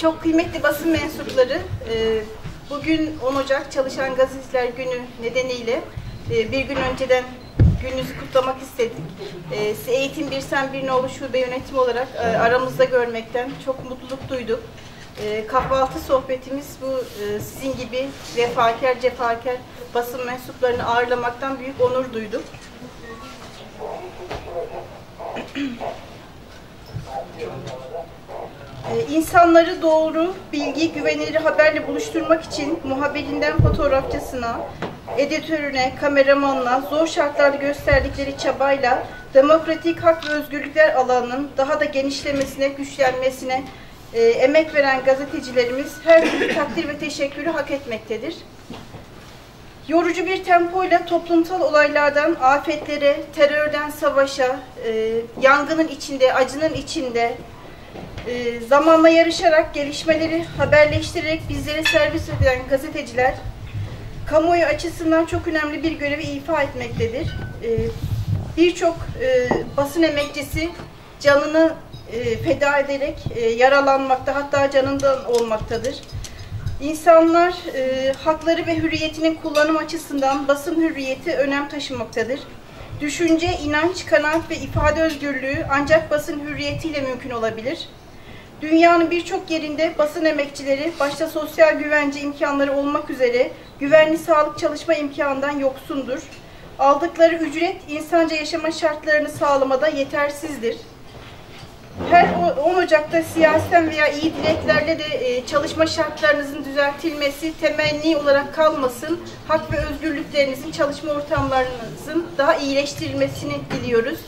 Çok kıymetli basın mensupları, bugün 10 Ocak Çalışan Gazeteciler Günü nedeniyle bir gün önceden gününüzü kutlamak istedik. Eğitim Bir Sen Birnoğlu Şube Yönetimi olarak aramızda görmekten çok mutluluk duyduk. Kahvaltı sohbetimiz bu sizin gibi vefakar, cefakar basın mensuplarını ağırlamaktan büyük onur duyduk. İnsanları doğru, bilgi, güvenilir haberle buluşturmak için muhabirinden fotoğrafçısına, editörüne, kameramanla zor şartlarda gösterdikleri çabayla demokratik hak ve özgürlükler alanının daha da genişlemesine, güçlenmesine emek veren gazetecilerimiz her türlü takdir ve teşekkürü hak etmektedir. Yorucu bir tempoyla toplumsal olaylardan afetlere, terörden savaşa, yangının içinde, acının içinde, zamanla yarışarak, gelişmeleri haberleştirerek bizlere servis eden gazeteciler, kamuoyu açısından çok önemli bir görevi ifa etmektedir. Birçok basın emekçisi canını feda ederek yaralanmakta, hatta canından olmaktadır. İnsanlar hakları ve hürriyetinin kullanım açısından basın hürriyeti önem taşımaktadır. Düşünce, inanç, kanaat ve ifade özgürlüğü ancak basın hürriyetiyle mümkün olabilir. Dünyanın birçok yerinde basın emekçileri, başta sosyal güvence imkanları olmak üzere güvenli sağlık çalışma imkanından yoksundur. Aldıkları ücret insanca yaşama şartlarını sağlamada yetersizdir. Her 10 Ocak'ta siyasen veya iyi dileklerle de çalışma şartlarınızın düzeltilmesi temenni olarak kalmasın. Hak ve özgürlüklerinizin, çalışma ortamlarınızın daha iyileştirilmesini diliyoruz.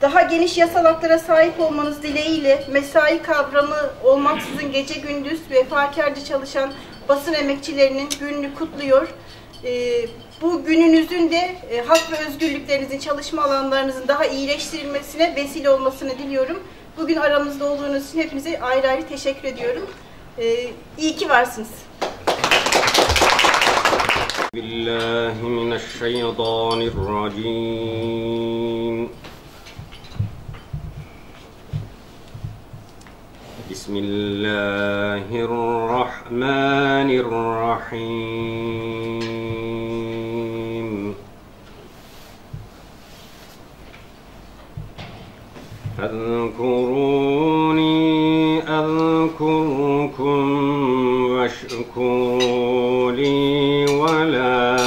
Daha geniş yasal haklara sahip olmanız dileğiyle mesai kavramı olmaksızın gece gündüz vefakarca çalışan basın emekçilerinin gününü kutluyor. Bu gününüzün de hak ve özgürlüklerinizin, çalışma alanlarınızın daha iyileştirilmesine vesile olmasını diliyorum. Bugün aramızda olduğunuz için hepinize ayrı ayrı teşekkür ediyorum. İyi ki varsınız. Billahi mineşşeytanirracim. Bismillahirrahmanirrahim. Ezkuruni ezkurkum veşkuru li ve la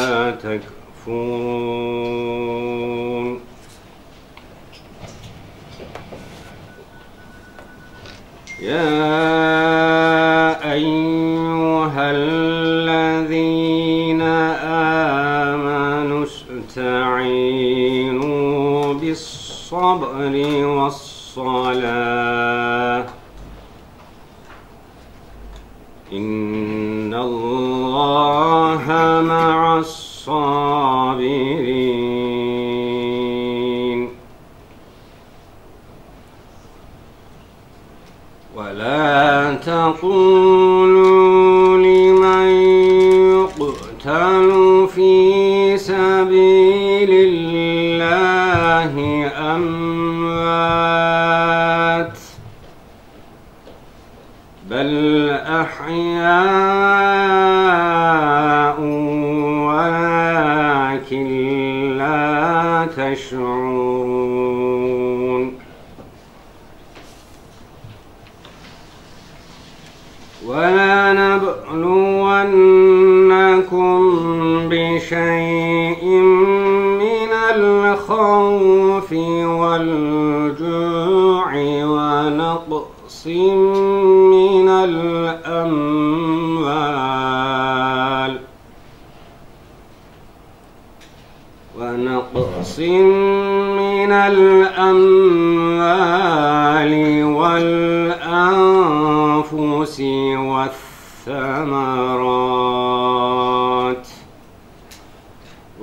tekfurun. يَا أَيُّهَا الَّذِينَ آمَنُوا اسْتَعِينُوا بِالصَّبْرِ وَالصَّلَاةِ إِنَّ اللَّهَ مَعَ الصَّابِرِينَ ولا تقولوا لمن يقتل في سبيل الله أموات بل أحياء ولكن لا تشعرون وَلَنَبْلُوَنَّكُمْ بِشَيْءٍ مِّنَ الْخَوْفِ وَالْجُوعِ وَنَقْصٍ مِّنَ الْأَمْوَالِ وَالْأَنفُسِ وَالثَّمَرَاتِ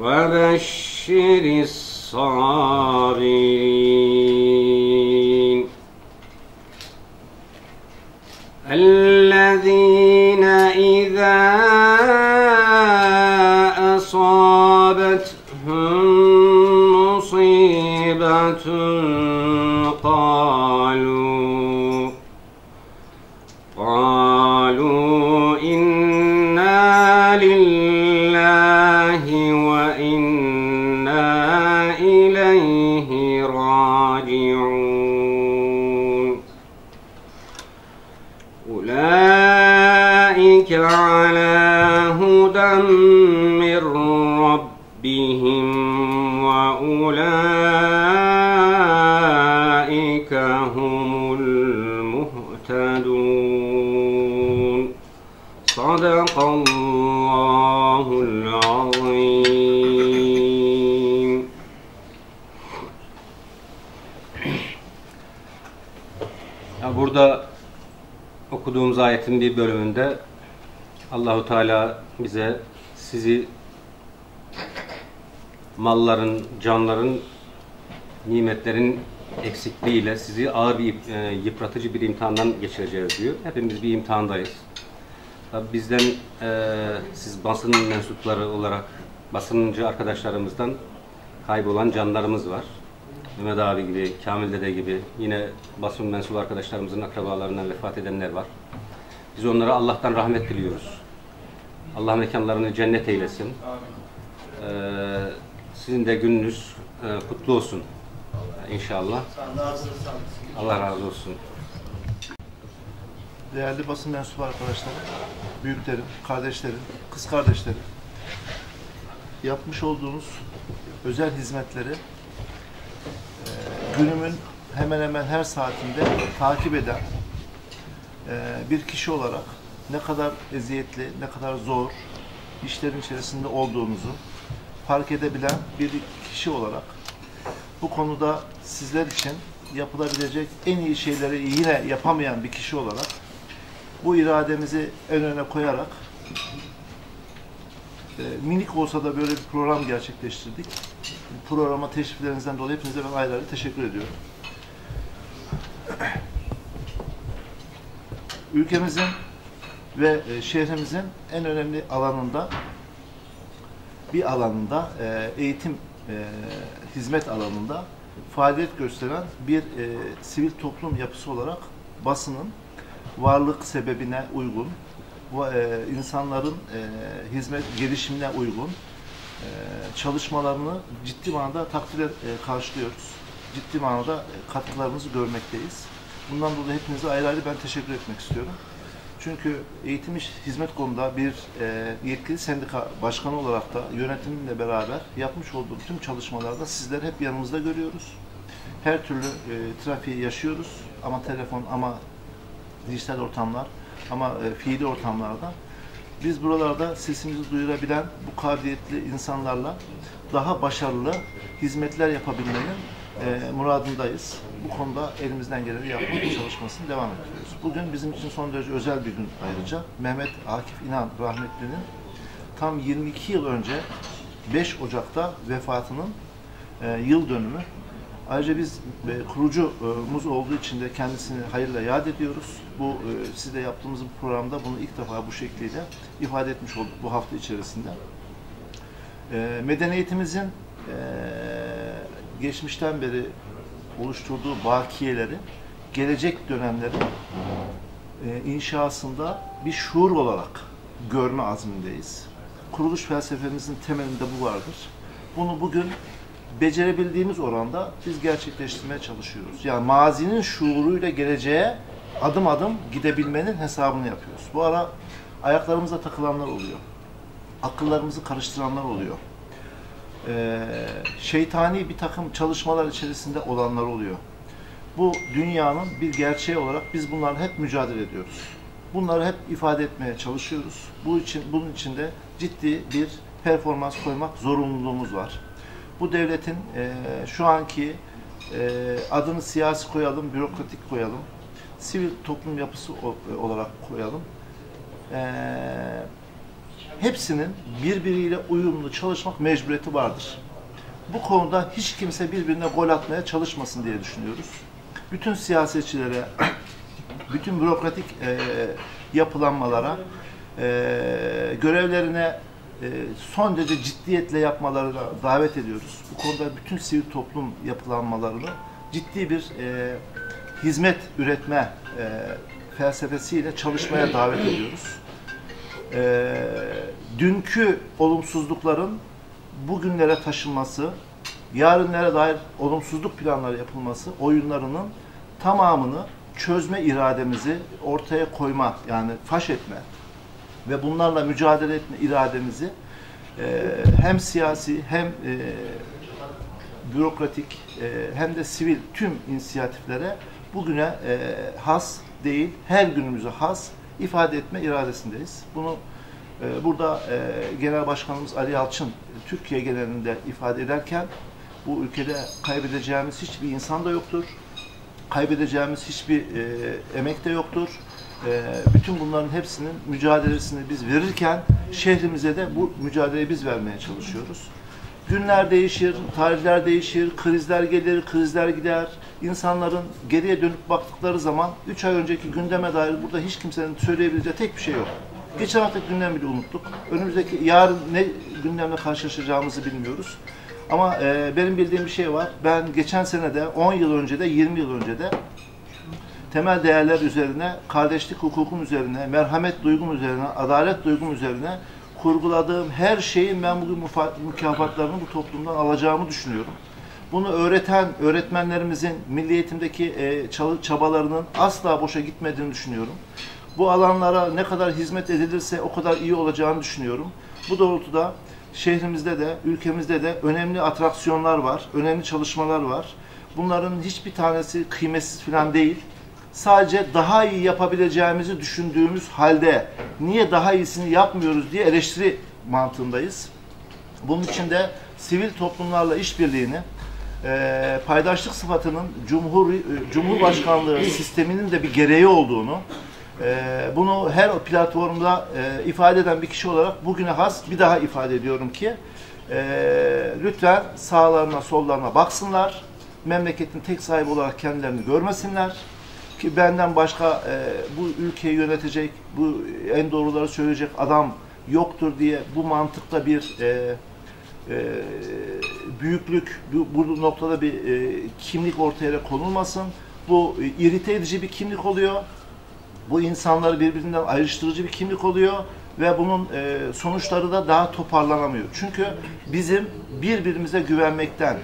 وَبَشِّرِ الصَّابِرِينَ الَّذِينَ إِذَا أَصَابَتْهُمْ مُصِيبَةٌ قَالُوا Ulaike ala hudan min rabbihim ve ulaike humul muhtedun. Sadakallahul azim. Ya burada okuduğumuz ayetin bir bölümünde Allahu Teala bize sizi malların, canların, nimetlerin eksikliğiyle sizi ağır bir yıpratıcı bir imtihandan geçireceğiz diyor. Hepimiz bir imtihandayız. Tabii bizden siz basın mensupları olarak basıncı arkadaşlarımızdan kaybolan canlarımız var. Mehmet abi gibi, Kamil dede gibi, yine basın mensubu arkadaşlarımızın akrabalarından vefat edenler var. Biz onlara Allah'tan rahmet diliyoruz. Allah mekanlarını cennet eylesin. Sizin de gününüz kutlu olsun inşallah. Allah razı olsun. Değerli basın mensubu arkadaşlarım, büyüklerim, kardeşlerim, kız kardeşlerim, yapmış olduğunuz özel hizmetleri günümün hemen hemen her saatinde takip eden bir kişi olarak ne kadar eziyetli, ne kadar zor işlerin içerisinde olduğumuzu fark edebilen bir kişi olarak bu konuda sizler için yapılabilecek en iyi şeyleri yine yapamayan bir kişi olarak bu irademizi en öne koyarak minik olsa da böyle bir program gerçekleştirdik. Programa teşriflerinizden dolayı hepinize ben ayrı ayrı teşekkür ediyorum. Ülkemizin ve şehrimizin en önemli alanında eğitim hizmet alanında faaliyet gösteren bir sivil toplum yapısı olarak basının varlık sebebine uygun, insanların hizmet gelişimine uygun çalışmalarını ciddi manada takdirle karşılıyoruz. Ciddi manada katkılarımızı görmekteyiz. Bundan dolayı hepinize ayrı ayrı ben teşekkür etmek istiyorum. Çünkü eğitim iş hizmet konuda bir yetkili sendika başkanı olarak da yönetimimle beraber yapmış olduğum tüm çalışmalarda sizleri hep yanımızda görüyoruz. Her türlü trafiği yaşıyoruz ama telefon, ama dijital ortamlar, ama fiili ortamlarda. Biz buralarda sesimizi duyurabilen bu kabiliyetli insanlarla daha başarılı hizmetler yapabilmenin muradındayız. Bu konuda elimizden geleni yapmak çalışmasını devam ediyoruz. Bugün bizim için son derece özel bir gün ayrıca. Mehmet Akif İnan rahmetlinin tam 22 yıl önce 5 Ocak'ta vefatının yıl dönümü. Ayrıca biz kurucumuz olduğu için de kendisini hayırla yad ediyoruz. Bu sizle yaptığımız bu programda bunu ilk defa bu şekliyle ifade etmiş olduk bu hafta içerisinde. Medeniyetimizin geçmişten beri oluşturduğu bakiyeleri, gelecek dönemlerin inşasında bir şuur olarak görme azmindeyiz. Kuruluş felsefemizin temelinde bu vardır. Bunu bugün becerebildiğimiz oranda biz gerçekleştirmeye çalışıyoruz. Yani mazinin şuuruyla geleceğe adım adım gidebilmenin hesabını yapıyoruz. Bu ara ayaklarımıza takılanlar oluyor. Akıllarımızı karıştıranlar oluyor. Şeytani bir takım çalışmalar içerisinde olanlar oluyor. Bu dünyanın bir gerçeği olarak biz bunlarla hep mücadele ediyoruz. Bunları hep ifade etmeye çalışıyoruz. Bunun için de ciddi bir performans koymak zorunluluğumuz var. Bu devletin şu anki adını siyasi koyalım, bürokratik koyalım, sivil toplum yapısı olarak koyalım. Hepsinin birbiriyle uyumlu çalışmak mecburiyeti vardır. Bu konuda hiç kimse birbirine gol atmaya çalışmasın diye düşünüyoruz. Bütün siyasetçilere, bütün bürokratik yapılanmalara, görevlerine son derece ciddiyetle yapmalarına davet ediyoruz. Bu konuda bütün sivil toplum yapılanmalarını ciddi bir hizmet üretme felsefesiyle çalışmaya davet ediyoruz. Dünkü olumsuzlukların bugünlere taşınması, yarınlara dair olumsuzluk planları yapılması oyunlarının tamamını çözme irademizi ortaya koyma, yani faş etme ve bunlarla mücadele etme irademizi hem siyasi hem bürokratik hem de sivil tüm inisiyatiflere bugüne has değil, her günümüze has ifade etme iradesindeyiz. Bunu burada Genel Başkanımız Ali Yalçın Türkiye genelinde ifade ederken, bu ülkede kaybedeceğimiz hiçbir insan da yoktur. Kaybedeceğimiz hiçbir emek de yoktur. Bütün bunların hepsinin mücadelesini biz verirken şehrimize de bu mücadeleyi biz vermeye çalışıyoruz. Günler değişir, tarihler değişir, krizler gelir, krizler gider. İnsanların geriye dönüp baktıkları zaman 3 ay önceki gündeme dair burada hiç kimsenin söyleyebileceği tek bir şey yok. Geçen haftaki gündemi bile unuttuk. Önümüzdeki yarın ne gündemle karşılaşacağımızı bilmiyoruz. Ama benim bildiğim bir şey var. Ben geçen sene de, 10 yıl önce de, 20 yıl önce de temel değerler üzerine, kardeşlik hukukum üzerine, merhamet duygum üzerine, adalet duygum üzerine kurguladığım her şeyin ben bugün mükafatlarını bu toplumdan alacağımı düşünüyorum. Bunu öğreten öğretmenlerimizin milli eğitimdeki çabalarının asla boşa gitmediğini düşünüyorum. Bu alanlara ne kadar hizmet edilirse o kadar iyi olacağını düşünüyorum. Bu doğrultuda şehrimizde de, ülkemizde de önemli atraksiyonlar var, önemli çalışmalar var. Bunların hiçbir tanesi kıymetsiz falan değil. Sadece daha iyi yapabileceğimizi düşündüğümüz halde niye daha iyisini yapmıyoruz diye eleştiri mantığındayız. Bunun için de sivil toplumlarla işbirliğini, paydaşlık sıfatının Cumhurbaşkanlığı sisteminin de bir gereği olduğunu, bunu her platformda ifade eden bir kişi olarak bugüne has bir daha ifade ediyorum ki lütfen sağlarına sollarına baksınlar, memleketin tek sahibi olarak kendilerini görmesinler ki benden başka bu ülkeyi yönetecek, bu en doğruları söyleyecek adam yoktur diye bu mantıkta bir büyüklük, bu noktada bir kimlik ortaya konulmasın. Bu irite edici bir kimlik oluyor. Bu insanları birbirinden ayrıştırıcı bir kimlik oluyor ve bunun sonuçları da daha toparlanamıyor. Çünkü bizim birbirimize güvenmekten,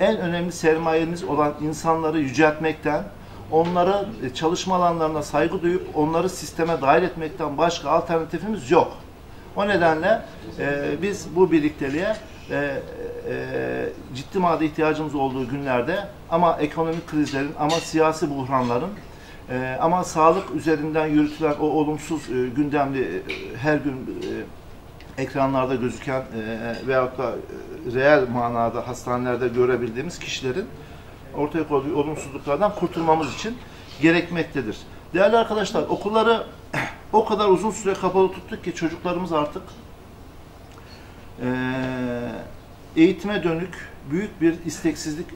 en önemli sermayemiz olan insanları yüceltmekten, onlara çalışma alanlarına saygı duyup onları sisteme dahil etmekten başka alternatifimiz yok. O nedenle biz bu birlikteliğe ciddi manada ihtiyacımız olduğu günlerde ama ekonomik krizlerin, ama siyasi buhranların, ama sağlık üzerinden yürütülen o olumsuz gündemli her gün ekranlarda gözüken veyahut da reel manada hastanelerde görebildiğimiz kişilerin ortaya koyduğu olumsuzluklardan kurtulmamız için gerekmektedir. Değerli arkadaşlar, okulları o kadar uzun süre kapalı tuttuk ki çocuklarımız artık eğitime dönük büyük bir isteksizlik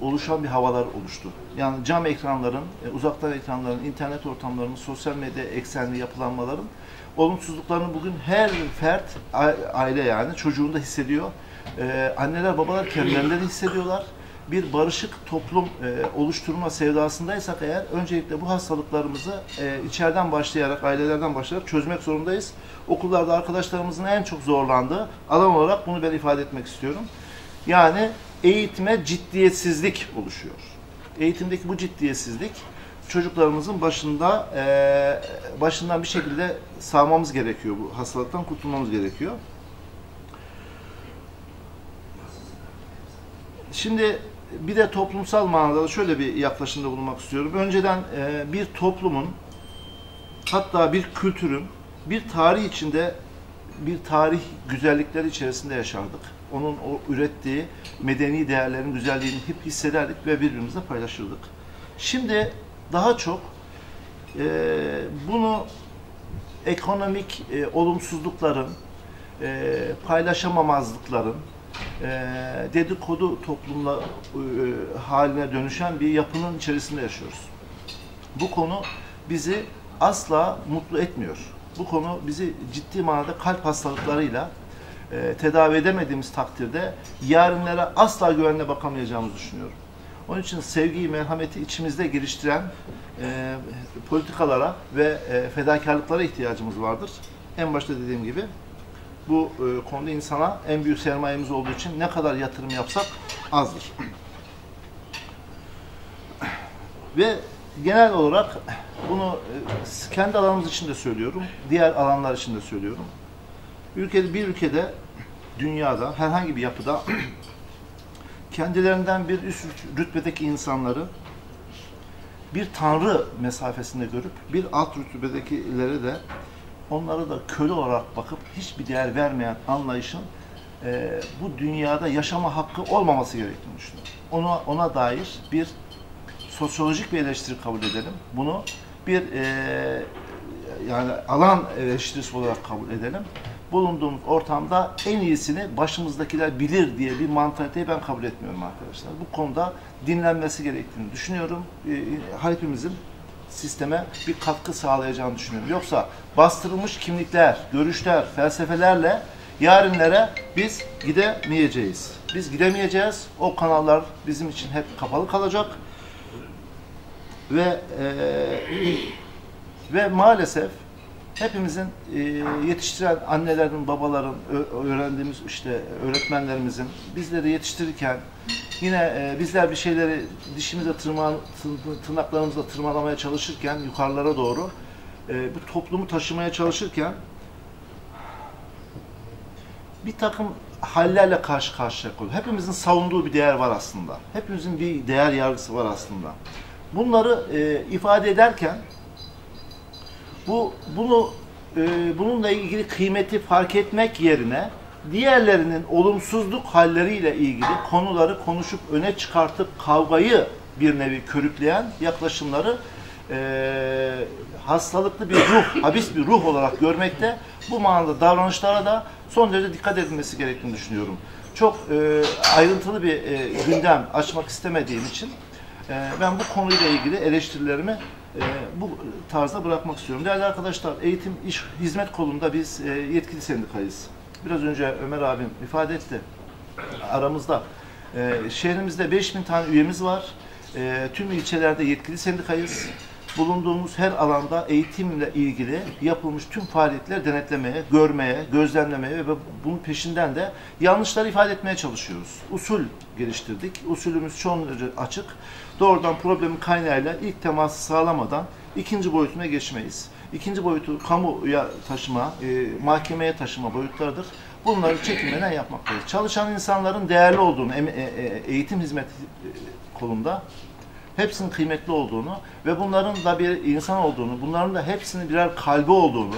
oluşan bir havalar oluştu. Yani cam ekranların, uzaktan ekranların, internet ortamlarının, sosyal medya eksenli yapılanmaların olumsuzluklarını bugün her fert, aile yani çocuğunda hissediyor. Anneler, babalar kendilerinde de hissediyorlar. Bir barışık toplum oluşturma sevdasındaysak eğer, öncelikle bu hastalıklarımızı içeriden başlayarak, ailelerden başlayarak çözmek zorundayız. Okullarda arkadaşlarımızın en çok zorlandığı alan olarak bunu ben ifade etmek istiyorum. Yani eğitime ciddiyetsizlik oluşuyor. Eğitimdeki bu ciddiyetsizlik çocuklarımızın başından bir şekilde sağmamız gerekiyor. Bu hastalıktan kurtulmamız gerekiyor. Şimdi bir de toplumsal manada şöyle bir yaklaşımda bulunmak istiyorum. Önceden bir toplumun, hatta bir kültürün bir tarih içinde, bir tarih güzellikleri içerisinde yaşardık. Onun o ürettiği medeni değerlerin güzelliğini hep hissederdik ve birbirimizle paylaşırdık. Şimdi daha çok bunu ekonomik olumsuzlukların, paylaşamamazlıkların, dedikodu toplumla haline dönüşen bir yapının içerisinde yaşıyoruz. Bu konu bizi asla mutlu etmiyor. Bu konu bizi ciddi manada kalp hastalıklarıyla tedavi edemediğimiz takdirde yarınlara asla güvenle bakamayacağımızı düşünüyorum. Onun için sevgiyi, merhameti içimizde geliştiren politikalara ve fedakarlıklara ihtiyacımız vardır. En başta dediğim gibi bu konuda insana en büyük sermayemiz olduğu için ne kadar yatırım yapsak azdır. Ve genel olarak bunu kendi alanımız için de söylüyorum, diğer alanlar için de söylüyorum. Bir ülkede, dünyada, herhangi bir yapıda kendilerinden bir üst rütbedeki insanları bir tanrı mesafesinde görüp, bir alt rütbedekilere de onlara da köle olarak bakıp hiçbir değer vermeyen anlayışın bu dünyada yaşama hakkı olmaması gerektiğini düşünüyorum. Ona dair bir sosyolojik bir eleştiri kabul edelim. Bunu bir yani alan eleştirisi olarak kabul edelim. Bulunduğumuz ortamda en iyisini başımızdakiler bilir diye bir mantaliteyi ben kabul etmiyorum arkadaşlar. Bu konuda dinlenmesi gerektiğini düşünüyorum. Hepimizin sisteme bir katkı sağlayacağını düşünüyorum. Yoksa bastırılmış kimlikler, görüşler, felsefelerle yarınlara biz gidemeyeceğiz. Biz gidemeyeceğiz. O kanallar bizim için hep kapalı kalacak. Ve maalesef hepimizin yetiştiren annelerin, babaların, öğrendiğimiz işte öğretmenlerimizin bizleri yetiştirirken yine bizler bir şeyleri dişimizle, tırnaklarımızla tırmalamaya çalışırken, yukarılara doğru bu toplumu taşımaya çalışırken bir takım hallerle karşı karşıya koyuyor. Hepimizin savunduğu bir değer var aslında. Hepimizin bir değer yargısı var aslında. Bunları ifade ederken bununla ilgili kıymeti fark etmek yerine diğerlerinin olumsuzluk halleriyle ilgili konuları konuşup öne çıkartıp kavgayı bir nevi körükleyen yaklaşımları hastalıklı bir ruh, habis bir ruh olarak görmekte, bu manada davranışlara da son derece dikkat edilmesi gerektiğini düşünüyorum. Çok ayrıntılı bir gündem açmak istemediğim için ben bu konuyla ilgili eleştirilerimi bu tarzda bırakmak istiyorum. Değerli arkadaşlar, eğitim, iş, hizmet kolunda biz yetkili sendikayız. Biraz önce Ömer abim ifade etti. Aramızda, şehrimizde 5000 tane üyemiz var. Tüm ilçelerde yetkili sendikayız. Bulunduğumuz her alanda eğitimle ilgili yapılmış tüm faaliyetleri denetlemeye, görmeye, gözlemlemeye ve bunun peşinden de yanlışları ifade etmeye çalışıyoruz. Usul geliştirdik. Usulümüz çoğunca açık. Doğrudan problemin kaynağıyla ilk teması sağlamadan ikinci boyutuna geçmeyiz. İkinci boyutu kamuya taşıma, mahkemeye taşıma boyutlarıdır. Bunları çekinmeden yapmaktayız. Çalışan insanların değerli olduğunu, eğitim hizmet kolunda hepsinin kıymetli olduğunu ve bunların da bir insan olduğunu, bunların da hepsinin birer kalbi olduğunu,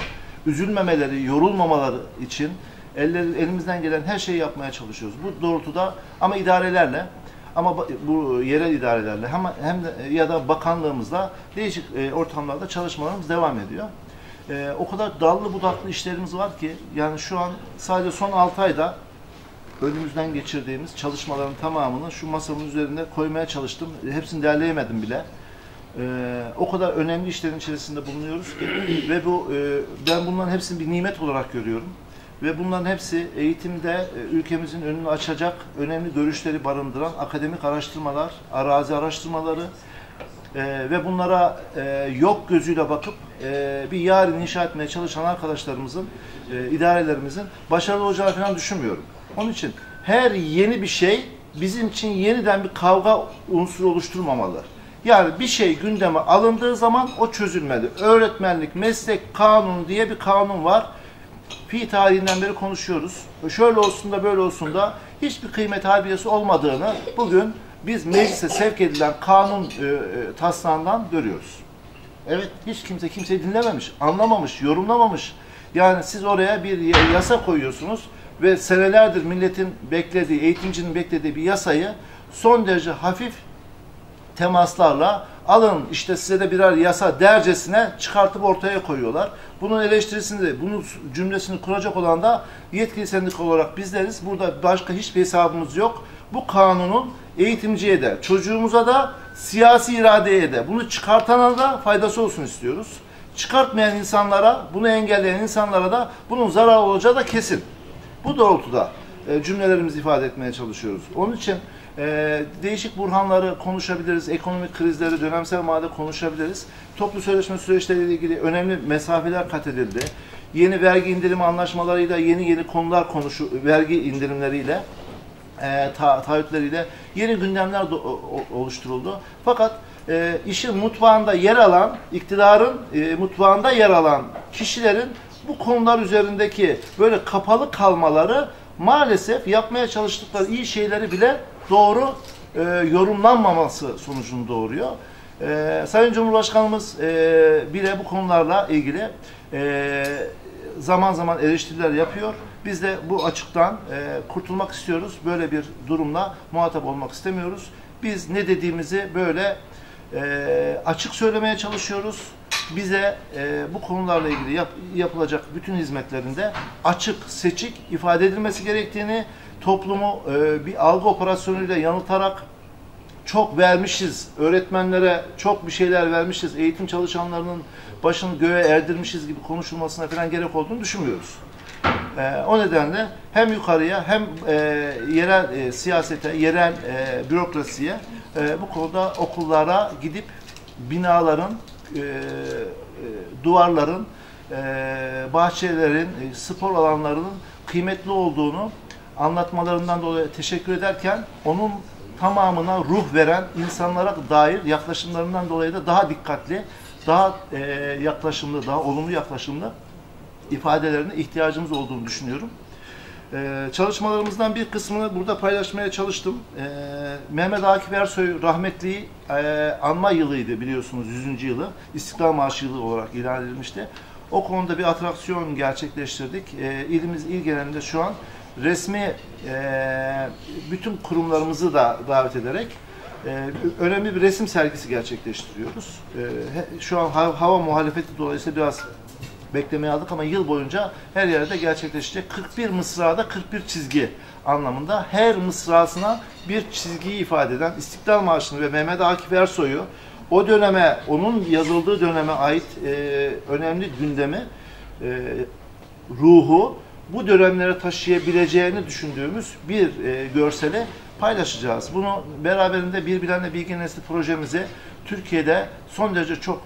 üzülmemeleri, yorulmamaları için elimizden gelen her şeyi yapmaya çalışıyoruz. Bu doğrultuda ama idarelerle, ama bu yerel idarelerle hem de, ya da bakanlığımızla değişik ortamlarda çalışmalarımız devam ediyor. O kadar dallı budaklı işlerimiz var ki, yani şu an sadece son 6 ayda önümüzden geçirdiğimiz çalışmaların tamamını şu masamın üzerinde koymaya çalıştım. Hepsini derleyemedim bile. O kadar önemli işlerin içerisinde bulunuyoruz ki ve ben bunların hepsini bir nimet olarak görüyorum. Ve bunların hepsi eğitimde ülkemizin önünü açacak önemli görüşleri barındıran akademik araştırmalar, arazi araştırmaları ve bunlara yok gözüyle bakıp bir yarın inşa etmeye çalışan arkadaşlarımızın, idarelerimizin başarılı olacağını falan düşünmüyorum. Onun için her yeni bir şey bizim için yeniden bir kavga unsuru oluşturmamalı. Yani bir şey gündeme alındığı zaman o çözülmedi. Öğretmenlik, meslek kanunu diye bir kanun var. Fi tarihinden beri konuşuyoruz. Şöyle olsun da böyle olsun da hiçbir kıymet harbiyesi olmadığını bugün biz meclise sevk edilen kanun taslağından görüyoruz. Evet, hiç kimse kimseyi dinlememiş, anlamamış, yorumlamamış. Yani siz oraya bir yasa koyuyorsunuz ve senelerdir milletin beklediği, eğitimcinin beklediği bir yasayı son derece hafif temaslarla alın işte size de birer yasa dercesine çıkartıp ortaya koyuyorlar. Bunun eleştirisini de, bunun cümlesini kuracak olan da yetkili sendika olarak bizleriz. Burada başka hiçbir hesabımız yok. Bu kanunun eğitimciye de, çocuğumuza da, siyasi iradeye de, bunu çıkartana da faydası olsun istiyoruz. Çıkartmayan insanlara, bunu engelleyen insanlara da bunun zararı olacağı da kesin. Bu doğrultuda cümlelerimizi ifade etmeye çalışıyoruz. Onun için değişik burhanları konuşabiliriz, ekonomik krizleri, dönemsel manada konuşabiliriz. Toplu sözleşme süreçleriyle ilgili önemli mesafeler kat edildi. Yeni vergi indirimi anlaşmalarıyla, yeni konular vergi indirimleriyle, taahhütleriyle yeni gündemler oluşturuldu. Fakat işin mutfağında yer alan, iktidarın mutfağında yer alan kişilerin bu konular üzerindeki böyle kapalı kalmaları maalesef yapmaya çalıştıkları iyi şeyleri bile doğru yorumlanmaması sonucunu doğuruyor. Sayın Cumhurbaşkanımız bile bu konularla ilgili zaman zaman eleştiriler yapıyor. Biz de bu açıktan kurtulmak istiyoruz. Böyle bir durumla muhatap olmak istemiyoruz. Biz ne dediğimizi böyle açık söylemeye çalışıyoruz. Bize bu konularla ilgili yapılacak bütün hizmetlerinde açık, seçik ifade edilmesi gerektiğini, toplumu bir algı operasyonuyla yanıltarak çok vermişiz, öğretmenlere çok bir şeyler vermişiz, eğitim çalışanlarının başını göğe erdirmişiz gibi konuşulmasına falan gerek olduğunu düşünmüyoruz. O nedenle hem yukarıya hem yerel siyasete, yerel bürokrasiye bu konuda okullara gidip binaların, duvarların, bahçelerin, spor alanlarının kıymetli olduğunu anlatmalarından dolayı teşekkür ederken onun tamamına ruh veren insanlara dair yaklaşımlarından dolayı da daha dikkatli, daha yaklaşımlı, daha olumlu yaklaşımlı ifadelerine ihtiyacımız olduğunu düşünüyorum. Çalışmalarımızdan bir kısmını burada paylaşmaya çalıştım. Mehmet Akif Ersoy rahmetliyi anma yılıydı biliyorsunuz, 100. yılı. İstiklal Marşı yılı olarak ilan edilmişti. O konuda bir atraksiyon gerçekleştirdik. İlimiz genelinde şu an resmi bütün kurumlarımızı da davet ederek önemli bir resim sergisi gerçekleştiriyoruz. Şu an hava muhalefeti dolayısıyla biraz beklemeye aldık ama yıl boyunca her yerde gerçekleşecek. 41 mısrada 41 çizgi anlamında her mısrasına bir çizgiyi ifade eden İstiklal Marşı'nı ve Mehmet Akif Ersoy'u, o döneme, onun yazıldığı döneme ait önemli gündemi, ruhu bu dönemlere taşıyabileceğini düşündüğümüz bir görseli paylaşacağız. Bunu beraberinde bir Bilenle Bilgi Nesli projemizi Türkiye'de son derece çok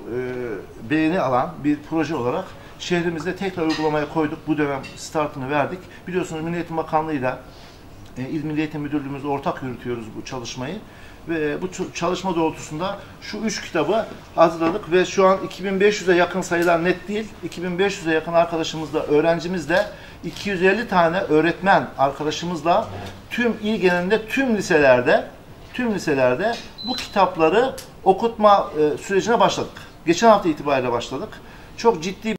beğeni alan bir proje olarak şehrimizde tekrar uygulamaya koyduk. Bu dönem startını verdik. Biliyorsunuz Milli Eğitim Bakanlığı'yla İl Milli Eğitim Müdürlüğümüz ortak yürütüyoruz bu çalışmayı. Ve bu çalışma doğrultusunda şu 3 kitabı hazırladık ve şu an 2500'e yakın, sayılar net değil, 2500'e yakın arkadaşımızla, öğrencimizle, 250 tane öğretmen arkadaşımızla tüm il genelinde, tüm liselerde bu kitapları okutma sürecine başladık. Geçen hafta itibariyle başladık. Çok ciddi